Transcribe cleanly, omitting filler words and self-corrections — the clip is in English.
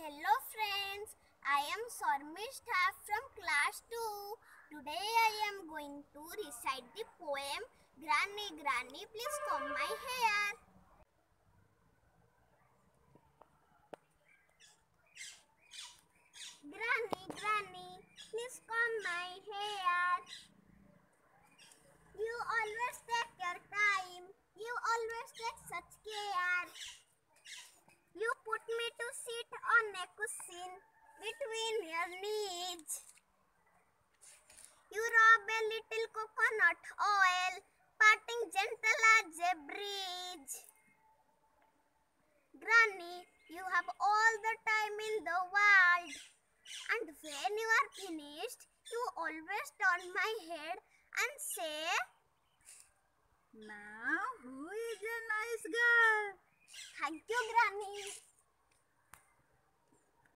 Hello friends, I am Sarmistha from class 2. Today I am going to recite the poem Granny, Granny, please comb my hair. Granny, Granny, please comb my hair. You always take your time. You always take such care. You put me to sit on a cushion between your knees. You rub a little coconut oil, parting gentle as a breeze. Granny, you have all